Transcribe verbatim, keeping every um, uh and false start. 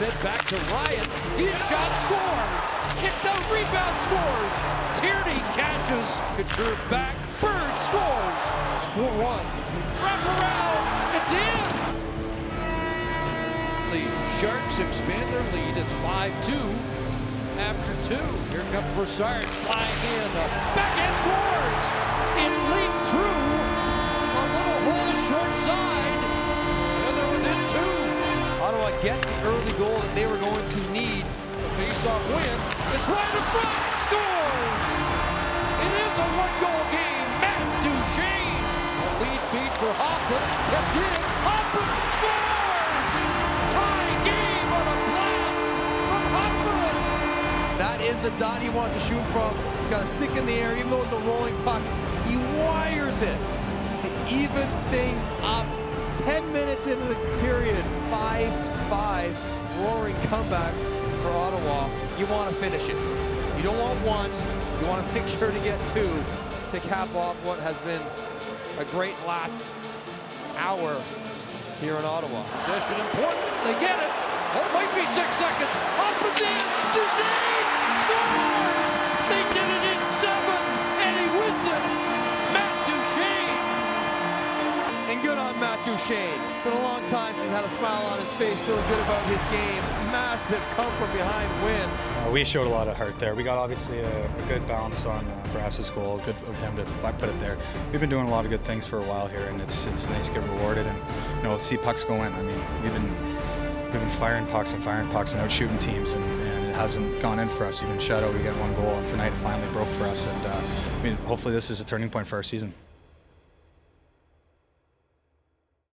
fed back to Ryan. He shot, scores. Kicked out, rebound, scores. Tierney catches. Couture back. Bird scores. It's four one. Wrap around. It's in. The Sharks expand their lead. It's five two after two. Here comes Versailles flying in. Backhand scores. It leaped through a little hole short side. And they're within two. Ottawa gets the early goal that they were going to need. The face-off win. It's right in front. Scores! It is a one-goal game. Matt Duchene. The lead feed for Hopper. Kept in. Hopper scores! Tie game on a blast from Hopper. That is the dot he wants to shoot from. It's got a stick in the air, even though it's a rolling puck. He wires it to even things up. ten minutes into the period, five five, roaring comeback for Ottawa. You want to finish it. You don't want one, you want to make sure to get two to cap off what has been a great last hour here in Ottawa. Possession important, they get it. Oh, it might be six seconds. Off it's in, Duchene scores! They did it in seven, and he wins it. Good on Matt Duchene. Been a long time since he had a smile on his face, feeling good about his game. Massive come from behind win. Uh, we showed a lot of heart there. We got obviously a, a good bounce on uh, Brass's goal. Good of him to put it there. We've been doing a lot of good things for a while here, and it's it's nice to get rewarded and you know see pucks go in. I mean, we've been we've been firing pucks and firing pucks and out shooting teams, and, and it hasn't gone in for us. Even Shadow, we got one goal, and tonight it finally broke for us. And uh, I mean, hopefully this is a turning point for our season.